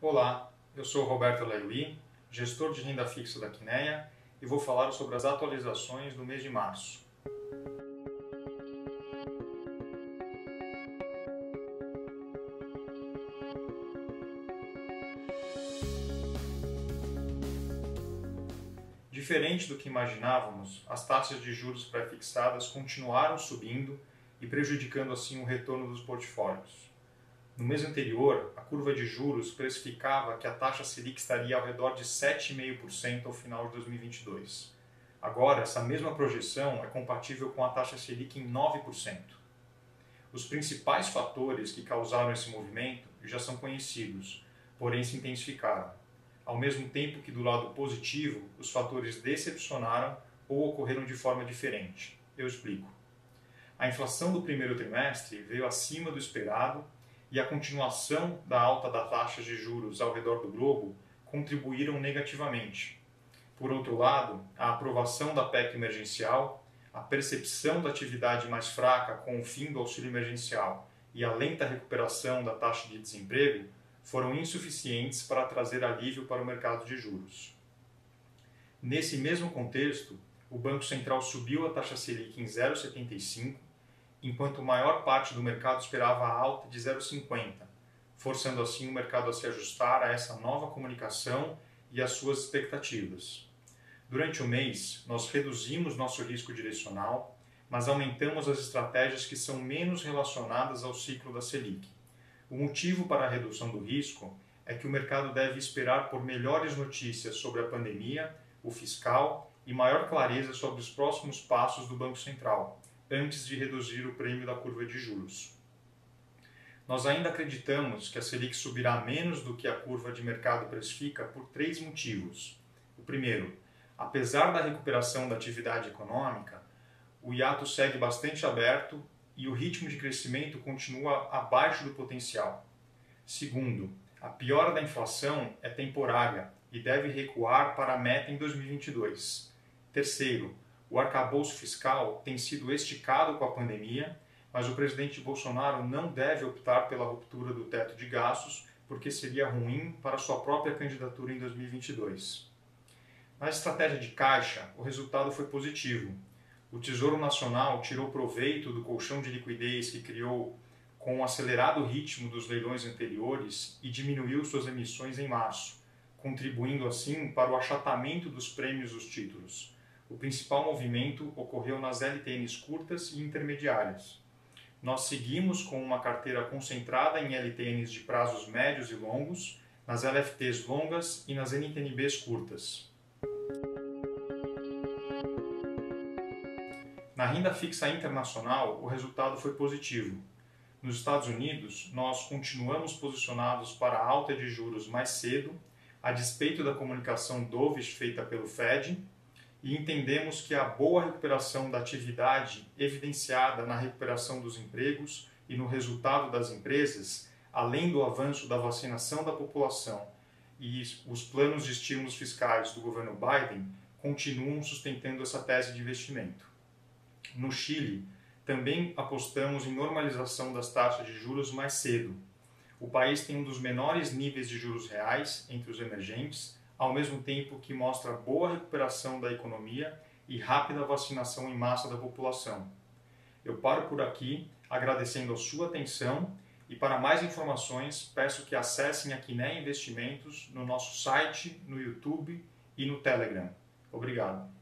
Olá, eu sou Roberto Elaiuy, gestor de renda fixa da Kinea, e vou falar sobre as atualizações do mês de março. Diferente do que imaginávamos, as taxas de juros pré-fixadas continuaram subindo e prejudicando assim o retorno dos portfólios. No mês anterior, a curva de juros precificava que a taxa SELIC estaria ao redor de 7,5% ao final de 2022. Agora, essa mesma projeção é compatível com a taxa SELIC em 9%. Os principais fatores que causaram esse movimento já são conhecidos, porém se intensificaram, ao mesmo tempo que do lado positivo, os fatores decepcionaram ou ocorreram de forma diferente. Eu explico. A inflação do primeiro trimestre veio acima do esperado, e a continuação da alta das taxas de juros ao redor do globo contribuíram negativamente. Por outro lado, a aprovação da PEC emergencial, a percepção da atividade mais fraca com o fim do auxílio emergencial e a lenta recuperação da taxa de desemprego foram insuficientes para trazer alívio para o mercado de juros. Nesse mesmo contexto, o Banco Central subiu a taxa Selic em 0,75%, enquanto a maior parte do mercado esperava a alta de 0,50%, forçando assim o mercado a se ajustar a essa nova comunicação e às suas expectativas. Durante o mês, nós reduzimos nosso risco direcional, mas aumentamos as estratégias que são menos relacionadas ao ciclo da Selic. O motivo para a redução do risco é que o mercado deve esperar por melhores notícias sobre a pandemia, o fiscal e maior clareza sobre os próximos passos do Banco Central, antes de reduzir o prêmio da curva de juros. Nós ainda acreditamos que a Selic subirá menos do que a curva de mercado precifica por três motivos. O primeiro, apesar da recuperação da atividade econômica, o hiato segue bastante aberto e o ritmo de crescimento continua abaixo do potencial. Segundo, a piora da inflação é temporária e deve recuar para a meta em 2022. Terceiro, o arcabouço fiscal tem sido esticado com a pandemia, mas o presidente Bolsonaro não deve optar pela ruptura do teto de gastos, porque seria ruim para sua própria candidatura em 2022. Na estratégia de caixa, o resultado foi positivo. O Tesouro Nacional tirou proveito do colchão de liquidez que criou com o acelerado ritmo dos leilões anteriores e diminuiu suas emissões em março, contribuindo assim para o achatamento dos prêmios dos títulos. O principal movimento ocorreu nas LTNs curtas e intermediárias. Nós seguimos com uma carteira concentrada em LTNs de prazos médios e longos, nas LFTs longas e nas NTNBs curtas. Na renda fixa internacional, o resultado foi positivo. Nos Estados Unidos, nós continuamos posicionados para a alta de juros mais cedo, a despeito da comunicação dovish feita pelo Fed, e entendemos que a boa recuperação da atividade, evidenciada na recuperação dos empregos e no resultado das empresas, além do avanço da vacinação da população e os planos de estímulos fiscais do governo Biden, continuam sustentando essa tese de investimento. No Chile, também apostamos em normalização das taxas de juros mais cedo. O país tem um dos menores níveis de juros reais entre os emergentes, ao mesmo tempo que mostra boa recuperação da economia e rápida vacinação em massa da população. Eu paro por aqui, agradecendo a sua atenção, e para mais informações peço que acessem a Kinea Investimentos no nosso site, no YouTube e no Telegram. Obrigado.